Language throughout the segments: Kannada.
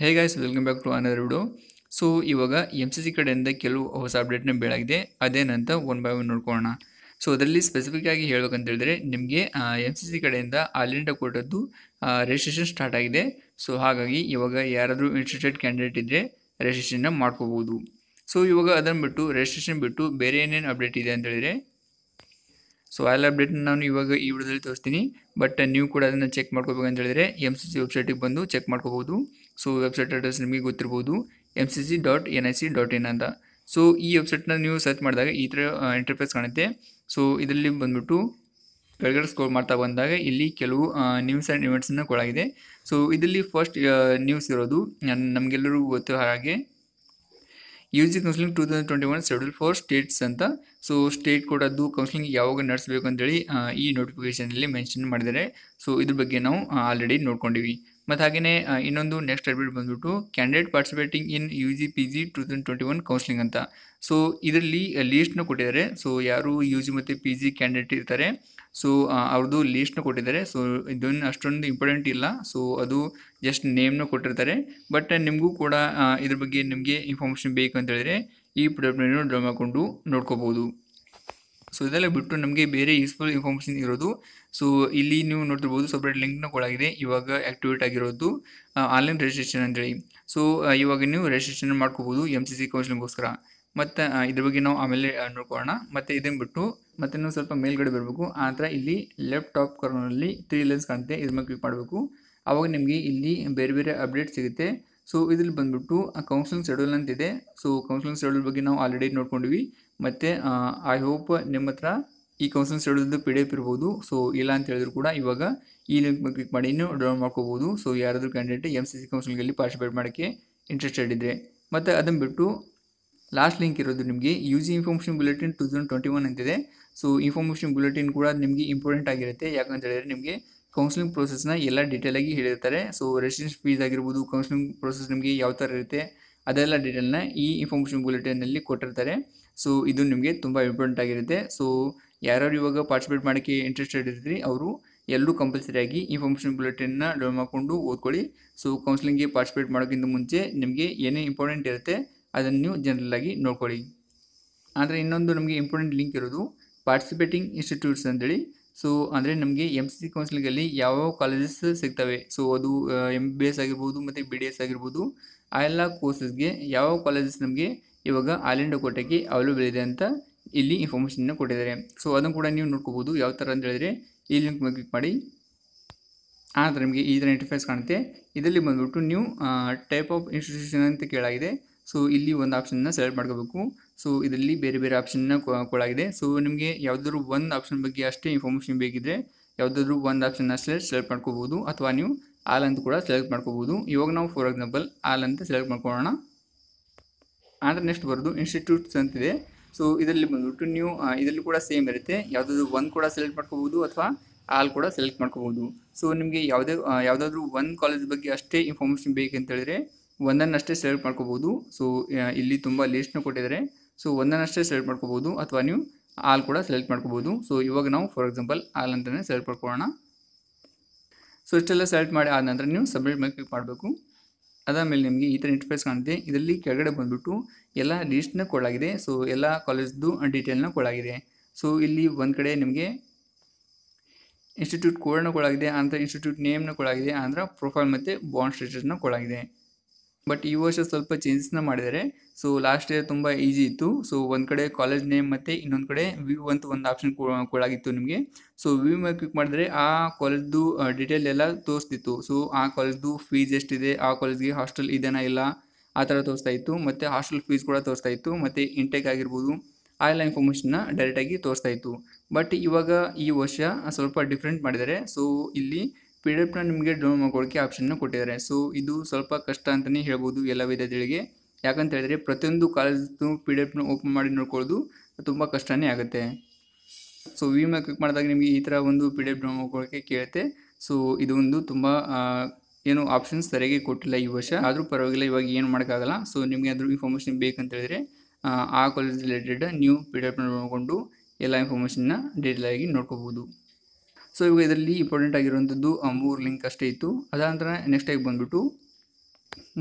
Hey guys, welcome back to another video. So ivaga MCC ಕಡೆಯಿಂದ ಕೆಲವು ಹೊಸ ಅಪ್ಡೇಟ್ ನ ಬೆಳಗಿದೆ ಅದೇನಂತ one by one ನೋಡ್ಕೊಳ್ಳೋಣ. So ಅದರಲ್ಲಿ ಸ್ಪೆಸಿಫಿಕ್ ಆಗಿ ಹೇಳಬೇಕು ಅಂತ ಹೇಳಿದ್ರೆ ನಿಮಗೆ MCC ಕಡೆಯಿಂದ ಆಲ್ರೆಡಿ ಕೊಟ್ಟದ್ದು ರೆಜಿಸ್ಟ್ರೇಷನ್ ಸ್ಟಾರ್ಟ್ ಆಗಿದೆ. So ಹಾಗಾಗಿ ಇವಾಗ ಯಾರಾದರೂ ಇಂಟ್ರೆಸ್ಟೆಡ್ ಕ್ಯಾಂಡಿಡೇಟ್ ಇದ್ರೆ ರೆಜಿಸ್ಟ್ರೇಷನ್ ಮಾಡ್ಕೋಬಹುದು. So ಇವಾಗ ಅದನ್ನ ಬಿಟ್ಟು ರೆಜಿಸ್ಟ್ರೇಷನ್ ಬಿಟ್ಟು ಬೇರೆ ಏನೇನ್ ಅಪ್ಡೇಟ್ ಇದೆ ಅಂತ ಹೇಳಿದ್ರೆ So I'll update now you the but new code check MCC website check so website address mcc.nic.in. So this website new search interface so this score news and events so this first news and UGC counseling 2021 schedule for states anta so state code adu counseling yavaga ನಡೆಸಬೇಕು ಅಂತ ಹೇಳಿ ಈ notification ಅಲ್ಲಿ mention ಮಾಡಿದ್ದಾರೆ so ಇದರ ಬಗ್ಗೆ ನಾವು already ನೋಡ್ಕೊಂಡಿವಿ ಮತ್ತೆ ಹಾಗೇನೇ ಇನ್ನೊಂದು next update ಬಂದ್ಬಿಟ್ಟು candidate participating in UGPG 2021 counseling anta so ಇದರಲ್ಲಿ list ನ ಕೊಟ್ಟಿದ್ದಾರೆ so ಯಾರು UG ಮತ್ತೆ PG candidate ಇರ್ತಾರೆ so ಅವರದು list ನ ಕೊಟ್ಟಿದ್ದಾರೆ so ಇದನ್ನ ಅಷ್ಟೊಂದು ಇಂಪಾರ್ಟೆಂಟ್ ಇಲ್ಲ so ಅದು just name ನ ಕೊಟ್ಟಿರ್ತಾರೆ ಬಟ್ ನಿಮಗೂ ಕೂಡ ಇದರ ಬಗ್ಗೆ ನಿಮಗೆ ಇನ್ಫಾರ್ಮೇಷನ್ ಬೇಕು ಅಂತ ಹೇಳಿದ್ರೆ ಈ ಪ್ರಾಬ್ಲಮ್ ಅನ್ನು ಡ್ರಾ ಮಾಡ್ಕೊಂಡು ನೋಡ್ಕೋಬಹುದು so ಇದೆಲ್ಲ ಬಿಟ್ಟು ನಮಗೆ ಬೇರೆ ಯೂಸ್ಫುಲ್ ಇನ್ಫಾರ್ಮೇಷನ್ ಇರೋದು so ಇಲ್ಲಿ ನೀವು ನೋಡ್ತಿರಬಹುದು ಸೆಪರೇಟ್ ಲಿಂಕ್ ನ ಕೊಡಲಾಗಿದೆ ಇವಾಗ ಆಕ್ಟಿವೇಟ್ ಆಗಿರೋದು ಆನ್ಲೈನ್ ರೆಜಿಸ್ಟ್ರೇಷನ್ ಅಂತ ಹೇಳಿ so ಇವಾಗ ನೀವು ರೆಜಿಸ್ಟ್ರೇಷನ್ ಮಾಡ್ಕೋಬಹುದು MCC ಕೌನ್ಸಿಲಿಂಗ್ ಗೋಸ್ಕರ ಮತ್ತೆ ಇದರ ಬಗ್ಗೆ ನಾವು ಆಮೇಲೆ ನೋಡ್ಕೊಳ್ಳೋಣ ಮತ್ತೆ ಇದನ್ನ ಬಿಟ್ಟು ಮತ್ತೆ ನಾವು ಸ್ವಲ್ಪ ಮೇಲ್ಗಡೆ ಬರಬೇಕು ಆತರ ಇಲ್ಲಿ ಲೆಫ್ಟ್ ಟಾಪ್ ಕಾರ್ನರ್ ಅಲ್ಲಿ 3 ಲೈನ್ಸ್ ಕಾಣುತ್ತೆ ಇದನ್ನ ಕ್ಲಿಕ್ ಮಾಡಬೇಕು ಆವಾಗ ನಿಮಗೆ ಇಲ್ಲಿ ಬೇರೆ ಬೇರೆ ಅಪ್ಡೇಟ್ ಸಿಗುತ್ತೆ ಸೋ ಇದರಲ್ಲಿ ಬಂದ್ಬಿಟ್ಟು ಕೌನ್ಸಿಲಿಂಗ್ ಶೆಡ್ಯೂಲ್ ಅಂತ ಇದೆ ಸೋ ಕೌನ್ಸಿಲಿಂಗ್ ಶೆಡ್ಯೂಲ್ ಬಗ್ಗೆ ನಾವು ಆಲ್ರೆಡಿ ನೋಡ್ಕೊಂಡಿವಿ ಮತ್ತೆ ಐ ಹೋಪ್ ನಿಮ್ಮತ್ರ ಈ ಕೌನ್ಸಿಲಿಂಗ್ ಶೆಡ್ಯೂಲ್ ದು ಪಿಡಿಎಫ್ ಇರಬಹುದು ಸೋ ಇಲ್ಲ ಅಂತ ಹೇಳಿದ್ರು ಕೂಡ ಇವಾಗ ಈ ಲಿಂಕ್ ಮೇಲೆ ಕ್ಲಿಕ್ ಮಾಡಿ ನೀವು ಡೌನ್ಲೋಡ್ ಮಾಡ್ಕೋಬಹುದು ಸೋ ಯಾರಾದರೂ ಕ್ಯಾಂಡಿಡೇಟ್ MCC ಕೌನ್ಸಿಲಿಂಗ್ ಅಲ್ಲಿ ಪಾರ್ಟಿಸಿಪೇಟ್ ಮಾಡಕ್ಕೆ ಇಂಟರೆಸ್ಟೆಡ್ ಇದ್ರೆ ಮತ್ತೆ ಅದನ್ನ ಬಿಟ್ಟು लास्ट लिंक इरोदु निमगे यूजी इन्फॉर्मेशन बुलेटिन 2021 अंतिदे सो इन्फॉर्मेशन बुलेटिन कूड़ा निमगे इंपार्टेंट ಆಗಿರುತ್ತೆ ಯಾಕಂತ ಹೇಳಿದ್ರೆ ನಿಮಗೆ ಕೌನ್ಸೆಲಿಂಗ್ ಪ್ರೋಸೆಸ್ ನ ಎಲ್ಲ ಡೀಟೇಲ್ ಆಗಿ ಹೇಳಿರ್ತಾರೆ ಸೋ ರೆಸಿಡೆನ್ಸ್ ಫೀಸ್ ಆಗಿರಬಹುದು ಕೌನ್ಸೆಲಿಂಗ್ ಪ್ರೋಸೆಸ್ ನಿಮಗೆ ಯಾವ ತರ ಇರುತ್ತೆ ಅದೆಲ್ಲ ಡೀಟೇಲ್ ನ ಈ ಇನ್ಫಾರ್ಮೇಷನ್ ಬುಲೆಟಿನ್ ಅಲ್ಲಿ ಕೊಟ್ಟಿರ್ತಾರೆ ಸೋ ಇದು ನಿಮಗೆ ತುಂಬಾ ಇಂಪಾರ್ಟೆಂಟ್ ಆಗಿರುತ್ತೆ ಸೋ ಯಾರು ಇವಾಗ ಪಾರ್ಟಿಸಿಪೇಟ್ ಮಾಡಕ್ಕೆ ಇಂಟರೆಸ್ಟೆಡ್ ಇದ್ರಿ ಅವರು ಎಲ್ಲರೂ ಕಂಪಲ್ಸರಿ ಆಗಿ ಇನ್ಫಾರ್ಮೇಷನ್ ಬುಲೆಟಿನ್ ನ ಡೌನ್ಲೋಡ್ ಮಾಡ್ಕೊಂಡು ಓದ್ಕೊಳ್ಳಿ ಸೋ ಕೌನ್ಸೆಲಿಂಗ್ ಗೆ ಪಾರ್ಟಿಸಿಪೇಟ್ ಮಾಡೋಕ್ಕಿಂತ ಮುಂಚೆ ನಿಮಗೆ ಏನೇ ಇಂಪಾರ್ಟೆಂಟ್ ಇರುತ್ತೆ ಅದನ್ನ ನೀವು ಜನರಲ್ ಆಗಿ ನೋಡ್ಕೊಳ್ಳಿ ಅಂದ್ರೆ ಇನ್ನೊಂದು ನಮಗೆ ಇಂಪಾರ್ಟೆಂಟ್ ಲಿಂಕ್ ಇರೋದು ಪಾರ್ಟಿಸಿಪೇಟಿಂಗ್ ಇನ್ಸ್ಟಿಟ್ಯೂಟ್ಸ್ ಅಂತ ಹೇಳಿ ಸೋ ಅಂದ್ರೆ ನಮಗೆ MCC ಕೌನ್ಸಿಲಿಂಗ್ ಅಲ್ಲಿ ಯಾವ ಕಾಲೇಜಸ್ ಸಿಗ್ತವೆ ಸೋ ಅದು MBBS ಆಗಿರಬಹುದು ಮತ್ತೆ BDS ಆಗಿರಬಹುದು ಆ ಎಲ್ಲ ಕೋರ್ಸಸ್ ಗೆ ಯಾವ ಕಾಲೇಜಸ್ ನಮಗೆ ಇವಾಗ ಆಲ್ರೆಡಿ ಕೋಟೆಗೆ ಅವೈಲೇಬಲ್ ಇದೆ ಅಂತ ಇಲ್ಲಿ ಇನ್ಫಾರ್ಮೇಷನ್ ಅನ್ನು ಕೊಟ್ಟಿದ್ದಾರೆ ಸೋ ಅದನ್ನ ಕೂಡ ನೀವು ನೋಡ್ಕೋಬಹುದು ಯಾವ ತರ ಅಂತ ಹೇಳಿದ್ರೆ ಈ ಲಿಂಕ್ ಮೇಲೆ ಕ್ಲಿಕ್ ಮಾಡಿ ಆದ್ರೆ ನಮಗೆ ಈ ತರ ಇಂಟರ್ಫೇಸ್ ಕಾಣುತ್ತೆ ಇದರಲ್ಲಿ ಬಂದ್ಬಿಟ್ಟು ನೀವು ಟೈಪ್ ಆಫ್ ಇನ್ಸ್ಟಿಟ್ಯೂಷನ್ ಅಂತ ಕೇಳಲಾಗಿದೆ ಸೋ ಇಲ್ಲಿ ಒಂದು ಆಪ್ಷನ್ ಅನ್ನು ಸೆಲೆಕ್ಟ್ ಮಾಡ್ಕೋಬೇಕು ಸೋ ಇದರಲ್ಲಿ ಬೇರೆ ಬೇರೆ ಆಪ್ಷನ್ ಅನ್ನು ಕೊಡಲಾಗಿದೆ ಸೋ ನಿಮಗೆ ಯಾವುದಾದರೂ ಒಂದು ಆಪ್ಷನ್ ಬಗ್ಗೆ ಅಷ್ಟೇ ಇನ್ಫಾರ್ಮೇಷನ್ ಬೇಕಿದ್ರೆ ಯಾವುದಾದರೂ ಒಂದು ಆಪ್ಷನ್ ಅನ್ನು ಸೆಲೆಕ್ಟ್ ಮಾಡ್ಕೋಬಹುದು ಅಥವಾ ನೀವು ಆಲ್ ಅಂತ ಕೂಡ ಸೆಲೆಕ್ಟ್ ಮಾಡ್ಕೋಬಹುದು ಇವಾಗ ನಾವು ಫಾರ್ ಎಕ್ಸಾಂಪಲ್ ಆಲ್ ಅಂತ ಸೆಲೆಕ್ಟ್ ಮಾಡ್ಕೊಳ್ಳೋಣ ಆದ್ರೆ ನೆಕ್ಸ್ಟ್ ಬರೋದು ಇನ್ಸ್ಟಿಟ್ಯೂಟ್ಸ್ ಅಂತ ಇದೆ ಸೋ ಇದರಲ್ಲಿ ಬಂದ್ಬಿಟ್ಟು ನೀವು ಇದರಲ್ಲಿ ಕೂಡ ಸೇಮ್ ಇರುತ್ತೆ ಯಾವುದಾದರೂ ಒಂದು ಕೂಡ ಸೆಲೆಕ್ಟ್ ಮಾಡ್ಕೋಬಹುದು ಅಥವಾ ಆಲ್ ಕೂಡ ಸೆಲೆಕ್ಟ್ ಮಾಡ್ಕೋಬಹುದು ಸೋ ನಿಮಗೆ ಯಾವುದಾದರೂ ಒಂದು ಕಾಲೇಜ್ ಬಗ್ಗೆ ಅಷ್ಟೇ ಇನ್ಫಾರ್ಮೇಷನ್ ಬೇಕಂತ ಹೇಳಿದ್ರೆ ಒಂದನ್ನಷ್ಟೇ ಸೆಲೆಕ್ಟ್ ಮಾಡ್ಕೋಬಹುದು ಸೋ ಇಲ್ಲಿ ತುಂಬಾ ಲಿಸ್ಟ್ ನ ಕೊಟ್ಟಿದ್ದಾರೆ ಸೋ ಒಂದನ್ನಷ್ಟೇ ಸೆಲೆಕ್ಟ್ ಮಾಡ್ಕೋಬಹುದು ಅಥವಾ ನೀವು ಆಲ್ ಕೂಡ ಸೆಲೆಕ್ಟ್ ಮಾಡ್ಕೋಬಹುದು ಸೋ ಇವಾಗ ನಾವು ಫಾರ್ ಎಕ್ಸಾಂಪಲ್ ಆಲ್ ಅಂತಾನೆ ಸೆಲೆಕ್ಟ್ ಮಾಡ್ಕೊಳ್ಳೋಣ ಸೋ ಇಷ್ಟೆಲ್ಲ ಸೆಲೆಕ್ಟ್ ಮಾಡಿ ಆದ ನಂತರ ನೀವು ಸಬ್ಮಿಟ್ ಮೇಲೆ ಕ್ಲಿಕ್ ಮಾಡಬೇಕು ಅದಾದಮೇಲೆ ನಿಮಗೆ ಈ ತರ ಇಂಟರ್ಫೇಸ್ ಕಾಣುತ್ತೆ ಇದರಲ್ಲಿ ಕೆಳಗಡೆ ಬಂದ್ಬಿಟ್ಟು ಎಲ್ಲ ಲಿಸ್ಟ್ ನ ಕೊಡಲಾಗಿದೆ ಸೋ ಎಲ್ಲ ಕಾಲೇಜ್ ದು ಡೀಟೇಲ್ ನ ಕೊಡಲಾಗಿದೆ ಸೋ ಇಲ್ಲಿ ಒಂದ ಕಡೆ ನಿಮಗೆ ಇನ್ಸ್ಟಿಟ್ಯೂಟ್ ಕೋಡ್ ನ ಕೊಡಲಾಗಿದೆ ಅಂತ ಇನ್ಸ್ಟಿಟ್ಯೂಟ್ ನೇಮ್ ನ ಕೊಡಲಾಗಿದೆ ಅಂದ್ರೆ ಪ್ರೊಫೈಲ್ ಮತ್ತೆ ಬಾಂಡ್ ಸ್ಟೇಟಸ್ ನ ಕೊಡಲಾಗಿದೆ ಬಟ್ ಈ ವರ್ಷ ಸ್ವಲ್ಪ ಚೇಂಜಸ್ ನ ಮಾಡಿದ್ದಾರೆ ಸೋ ಲಾಸ್ಟ್ ಇಯರ್ ತುಂಬಾ ಈಜಿ ಇತ್ತು ಸೋ ಒಂದ್ ಕಡೆ ಕಾಲೇಜ್ ನೇಮ್ ಮತ್ತೆ ಇನ್ನೊಂದ್ ಕಡೆ ವ್ಯೂ ಅಂತ ಒಂದು ಆಪ್ಷನ್ ಕೊಡಲಾಗಿತ್ತು ನಿಮಗೆ ಸೋ ವ್ಯೂ ಮೇಲೆ ಕ್ಲಿಕ್ ಮಾಡಿದ್ರೆ ಆ ಕಾಲೇಜ್ ದು ಡೀಟೇಲ್ ಎಲ್ಲ ತೋರಿಸ್ತಿತ್ತು ಸೋ ಆ ಕಾಲೇಜ್ ದು ಫೀಸ್ ಎಷ್ಟಿದೆ ಆ ಕಾಲೇಜ್ಗೆ ಹಾಸ್ಟೆಲ್ ಇದೆನಾ ಇಲ್ಲ ಆ ತರ ತೋರಿಸ್ತಾ ಇತ್ತು ಮತ್ತೆ ಹಾಸ್ಟೆಲ್ ಫೀಸ್ ಕೂಡ ತೋರಿಸ್ತಾ ಇತ್ತು ಮತ್ತೆ ಇಂಟೇಕ್ ಆಗಿರ್ಬೋದು ಆ ಎಲ್ಲ ಇನ್ಫಾರ್ಮೇಷನ್ ನ ಡೈರೆಕ್ಟ್ ಆಗಿ ತೋರಿಸ್ತಾ ಇತ್ತು ಬಟ್ ಇವಾಗ ಈ ವರ್ಷ ಸ್ವಲ್ಪ ಡಿಫ್ರೆಂಟ್ ಮಾಡಿದ್ದಾರೆ ಸೋ ಇಲ್ಲಿ PDF ನ ನಿಮಗೆ ಡೌನ್ಲೋಡ್ ಮಾಡ್ಕೊಳ್ಳಕ್ಕೆ ಆಪ್ಷನ್ ನ ಕೊಟ್ಟಿದ್ದಾರೆ ಸೋ ಇದು ಸ್ವಲ್ಪ ಕಷ್ಟ ಅಂತಾನೆ ಹೇಳಬಹುದು ಎಲ್ಲ ವಿದ್ಯಾರ್ಥಿಗಳಿಗೆ ಯಾಕಂತ ಹೇಳಿದ್ರೆ ಪ್ರತಿಯೊಂದು ಕಾಲೇಜ್ ದು PDF ನ ಓಪನ್ ಮಾಡಿ ನೋಡ್ಕೊಳ್ಳೋದು ತುಂಬಾ ಕಷ್ಟನೇ ಆಗುತ್ತೆ ಸೋ ವಿ ಮೇಲೆ ಕ್ಲಿಕ್ ಮಾಡಿದಾಗ ನಿಮಗೆ ಈ ತರ ಒಂದು PDF ಡೌನ್ಲೋಡ್ ಮಾಡ್ಕೊಳ್ಳಕ್ಕೆ ಕೇಳುತ್ತೆ ಸೋ ಇದು ಒಂದು ತುಂಬಾ ಏನು ಆಪ್ಷನ್ಸ್ ಸರಿಯಾಗಿ ಕೊಟ್ಟಿಲ್ಲ ಈ ವರ್ಷ ಆದರೂ ಪರವಾಗಿಲ್ಲ ಇವಾಗ ಏನು ಮಾಡಕಾಗಲ್ಲ ಸೋ ನಿಮಗೆ ಅದರ ಇನ್ಫಾರ್ಮೇಷನ್ ಬೇಕು ಅಂತ ಹೇಳಿದ್ರೆ ಆ ಕಾಲೇಜ್ ರಿಲೇಟೆಡ್ ನ್ಯೂ PDF ನ ನೋಡ್ಕೊಂಡು ಎಲ್ಲ ಇನ್ಫಾರ್ಮೇಷನ್ ನ ಡೀಟೇಲ್ ಆಗಿ ನೋಡ್ಕೋಬಹುದು ಸೋ ಇವಾಗ ಇದರಲ್ಲಿ ಇಂಪಾರ್ಟೆಂಟ್ ಆಗಿರುವಂತದ್ದು ಮೂರು ಲಿಂಕ್ ಅಷ್ಟೇ ಇತ್ತು ಅದಾದ ನಂತರ ನೆಕ್ಸ್ಟ್ ಆಗಿ ಬಂದ್ಬಿಟ್ಟು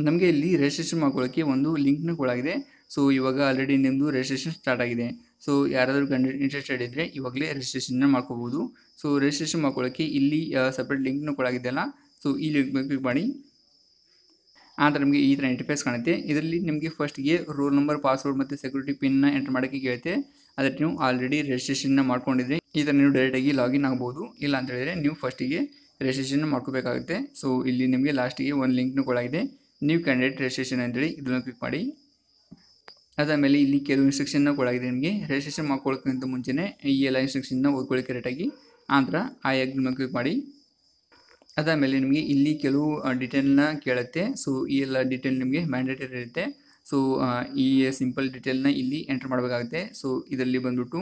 ನಮಗೆ ಇಲ್ಲಿ ರಿಜಿಸ್ಟ್ರೇಷನ್ ಮಾಡ್ಕೊಳ್ಳೋಕ್ಕೆ ಒಂದು ಲಿಂಕ್ನ ಕೊಡಲಾಗಿದೆ. ಸೊ ಇವಾಗ ಆಲ್ರೆಡಿ ನಿಮ್ಮದು ರಿಜಿಸ್ಟ್ರೇಷನ್ ಸ್ಟಾರ್ಟ್ ಆಗಿದೆ. ಸೊ ಯಾರಾದರೂ ಇಂಟ್ರೆಸ್ಟೆಡ್ ಇದ್ದರೆ ಇವಾಗಲೇ ರಿಜಿಸ್ಟ್ರೇಷನ್ನ ಮಾಡ್ಕೋಬೋದು. ಸೊ ರಿಜಿಸ್ಟ್ರೇಷನ್ ಮಾಡ್ಕೊಳ್ಳೋಕ್ಕೆ ಇಲ್ಲಿ ಸಪ್ರೇಟ್ ಲಿಂಕ್ನ ಕೊಡಲಾಗಿದೆಯಲ್ಲ, ಸೊ ಈ ಲಿಂಕ್ ಮೇಲೆ ಕ್ಲಿಕ್ ಮಾಡಿ. ಆ ಥರ ನಮಗೆ ಈ ಥರ ಇಂಟರ್ಫೇಸ್ ಕಾಣುತ್ತೆ. ಇದರಲ್ಲಿ ನಿಮಗೆ ಫಸ್ಟ್ಗೆ ರೋಲ್ ನಂಬರ್, ಪಾಸ್ವರ್ಡ್ ಮತ್ತು ಸೆಕ್ಯೂರಿಟಿ ಪಿನ್ನ ಎಂಟರ್ ಮಾಡೋಕ್ಕೆ ಕೇಳುತ್ತೆ. ಅದಕ್ಕೆ ನೀವು ಆಲ್ರೆಡಿ ರಿಜಿಸ್ಟ್ರೇಷನ್ನ ಮಾಡ್ಕೊಂಡಿದ್ರೆ ಈ ಥರ ನೀವು ಡೈರೆಕ್ಟಾಗಿ ಲಾಗಿನ್ ಆಗ್ಬೋದು. ಇಲ್ಲ ಅಂತ ಹೇಳಿದರೆ ನೀವು ಫಸ್ಟಿಗೆ ರಿಜಿಸ್ಟ್ರೇಷನ್ ಮಾಡ್ಕೋಬೇಕಾಗುತ್ತೆ. ಸೊ ಇಲ್ಲಿ ನಿಮಗೆ ಲಾಸ್ಟಿಗೆ ಒಂದು ಲಿಂಕ್ನ ಕೊಡಲಾಗಿದೆ, ನ್ಯೂ ಕ್ಯಾಂಡಿಡೇಟ್ ರಿಜಿಸ್ಟ್ರೇಷನ್ ಅಂತೇಳಿ ಇದನ್ನು ಕ್ಲಿಕ್ ಮಾಡಿ. ಅದಾದಮೇಲೆ ಇಲ್ಲಿ ಕೆಲವು ಇನ್ಸ್ಟ್ರಕ್ಷನ್ನ ಕೊಡಲಾಗಿದೆ ನಿಮಗೆ ರಿಜಿಸ್ಟ್ರೇಷನ್ ಮಾಡ್ಕೊಳ್ಳೋಕ್ಕಿಂತ ಮುಂಚೆನೇ ಈ ಎಲ್ಲ ಇನ್ಸ್ಟ್ರಕ್ಷನ್ನ ಓದ್ಕೊಳ್ಳಿ ಕರೆಕ್ಟಾಗಿ. ಆ ಥರ ಆ ಯಾಕೆ ಕ್ಲಿಕ್ ಮಾಡಿ. ಅದಾದಮೇಲೆ ನಿಮಗೆ ಇಲ್ಲಿ ಕೆಲವು ಡೀಟೇಲ್ನ ಕೇಳುತ್ತೆ. ಸೊ ಈ ಎಲ್ಲ ಡೀಟೇಲ್ ನಿಮಗೆ ಮ್ಯಾಂಡೇಟರಿ ಇರುತ್ತೆ. ಸೊ ಈ ಸಿಂಪಲ್ ಡೀಟೇಲ್ನ ಇಲ್ಲಿ ಎಂಟರ್ ಮಾಡಬೇಕಾಗುತ್ತೆ. ಸೊ ಇದರಲ್ಲಿ ಬಂದುಬಿಟ್ಟು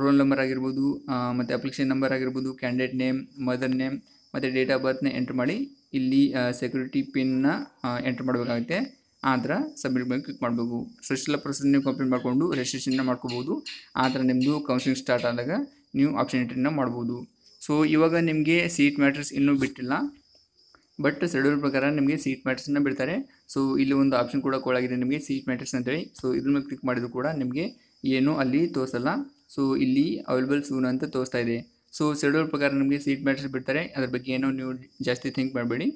ರೋಲ್ ನಂಬರ್ ಆಗಿರ್ಬೋದು, ಮತ್ತು ಅಪ್ಲಿಕೇಶನ್ ನಂಬರ್ ಆಗಿರ್ಬೋದು, ಕ್ಯಾಂಡಿಡೇಟ್ ನೇಮ್, ಮದರ್ ನೇಮ್ ಮತ್ತು ಡೇಟ್ ಆಫ್ ಬರ್ತ್ನ ಎಂಟರ್ ಮಾಡಿ. ಇಲ್ಲಿ ಸೆಕ್ಯೂರಿಟಿ ಪಿನ್ನ ಎಂಟರ್ ಮಾಡಬೇಕಾಗುತ್ತೆ. ಆ ಥರ ಸಬ್ಮಿಟ್ ಮೇಲೆ ಕ್ಲಿಕ್ ಮಾಡಬೇಕು. ಸೊ ಇಷ್ಟೆಲ್ಲ ಪ್ರೊಸೆಸ್ ನೀವು ಕಂಪ್ಲೀಟ್ ಮಾಡಿಕೊಂಡು ರಿಜಿಸ್ಟ್ರೇಷನ್ನ ಮಾಡ್ಕೋಬೋದು. ಆ ಥರ ನಿಮ್ಮದು ಕೌನ್ಸಿಲಿಂಗ್ ಸ್ಟಾರ್ಟ್ ಆದಾಗ ನೀವು ಆಪ್ಷನ್ ಎಂಟ್ರಿನ ಮಾಡ್ಬೋದು. ಸೊ ಇವಾಗ ನಿಮಗೆ ಸೀಟ್ ಮ್ಯಾಟ್ರಿಕ್ಸ್ ಇನ್ನೂ ಬಿಟ್ಟಿಲ್ಲ, ಬಟ್ ಶೆಡ್ಯೂಲ್ ಪ್ರಕಾರ ನಿಮಗೆ ಸೀಟ್ ಮ್ಯಾಟ್ರಿಕ್ಸನ್ನು ಬಿಡ್ತಾರೆ. ಸೊ ಇಲ್ಲಿ ಒಂದು ಆಪ್ಷನ್ ಕೂಡ ಕೊಡಲಾಗಿದೆ ನಿಮಗೆ ಸೀಟ್ ಮ್ಯಾಟ್ರಿಕ್ಸ್ ಅಂತೇಳಿ. ಸೊ ಇದ್ರ ಮೇಲೆ ಕ್ಲಿಕ್ ಮಾಡಿದ್ರು ಕೂಡ ನಿಮಗೆ ಏನು ಅಲ್ಲಿ ತೋರಿಸಲ್ಲ. ಸೊ ಇಲ್ಲಿ ಅವೈಲೇಬಲ್ ಸೂನ್ ಅಂತ ತೋರಿಸ್ತಾ ಇದೆ. ಸೊ ಶೆಡ್ಯೂಲ್ ಪ್ರಕಾರ ನಿಮಗೆ ಸೀಟ್ ಮ್ಯಾಟ್ರಿಕ್ಸ್ ಬಿಡ್ತಾರೆ. ಅದ್ರ ಬಗ್ಗೆ ಏನೋ ನೀವು ಜಾಸ್ತಿ ಥಿಂಕ್ ಮಾಡಬೇಡಿ,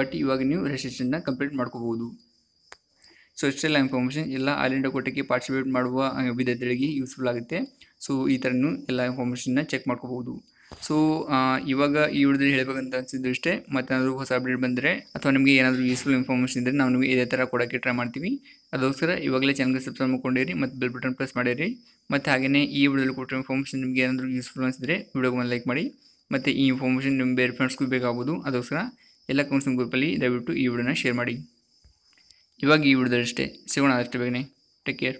ಬಟ್ ಇವಾಗ ನೀವು ರಿಜಿಸ್ಟ್ರೇಷನ್ನ ಕಂಪ್ಲೀಟ್ ಮಾಡ್ಕೋಬೋದು. ಸೊ ಇಷ್ಟೆಲ್ಲ ಇನ್ಫಾರ್ಮೇಷನ್ ಎಲ್ಲ ಆಲ್ ಇಂಡಿಯಾ ಕೋಟೆಗೆ ಪಾರ್ಟಿಸಿಪೇಟ್ ಮಾಡುವ ವಿದ್ಯಾರ್ಥಿಗಳಿಗೆ ಯೂಸ್ಫುಲ್ ಆಗುತ್ತೆ. ಸೊ ಈ ಥರನೂ ಎಲ್ಲ ಇನ್ಫಾರ್ಮೇಷನ್ನ ಚೆಕ್ ಮಾಡ್ಕೋಬೋದು. ಸೊ ಇವಾಗ ಈ ವಿಡಿಯೋದಲ್ಲಿ ಹೇಳಬೇಕಂತ ಅನಿಸಿದ್ರು ಇಷ್ಟೇ. ಮತ್ತು ಏನಾದರೂ ಹೊಸ ಅಪ್ಡೇಟ್ ಬಂದರೆ ಅಥವಾ ನಿಮಗೆ ಏನಾದರೂ ಯೂಸ್ಫುಲ್ ಇನ್ಫಾರ್ಮೇಷನ್ ಇದ್ದರೆ ನಾವು ನಿಮಗೆ ಇದೇ ಥರ ಕೊಡೋಕ್ಕೆ ಟ್ರೈ ಮಾಡ್ತೀವಿ. ಅದಕ್ಕೋಸ್ಕರ ಇವಾಗಲೇ ಚಾನಲ್ಗೆ ಸಬ್ಸ್ಕ್ರೈಬ್ ಮಾಡ್ಕೊಂಡಿರಿ ಮತ್ತು ಬೆಲ್ ಬಟನ್ ಪ್ರೆಸ್ ಮಾಡಿರಿ. ಮತ್ತು ಹಾಗೆಯೇ ಈ ವಿಡಿಯೋದಲ್ಲಿ ಕೊಟ್ಟಿರೋ ಇನ್ಫಾರ್ಮೇಷನ್ ನಿಮಗೆ ಏನಾದರೂ ಯೂಸ್ಫುಲ್ ಅನಿಸಿದ್ರೆ ವಿಡಿಯೋಗೆ ಒಂದು ಲೈಕ್ ಮಾಡಿ. ಮತ್ತು ಈ ಇನ್ಫಾರ್ಮೇಷನ್ ನಿಮ್ಮ ಬೇರೆ ಫ್ರೆಂಡ್ಸ್ಗೂ ಬೇಕಾಗ್ಬೋದು. ಅದಕ್ಕೋಸ್ಕರ ಎಲ್ಲ ಕೌನ್ಸಿಲಿಂಗ್ ಗ್ರೂಪಲ್ಲಿ ದಯವಿಟ್ಟು ಈ ವಿಡಿಯೋನ ಶೇರ್ ಮಾಡಿ. ಇವಾಗ ಈ ವಿಡಿಯೋದಲ್ಲಿ ಅಷ್ಟೇ ಸಿಗೋಣ, ಅದಷ್ಟು ಬೇಗನೆ. Take care.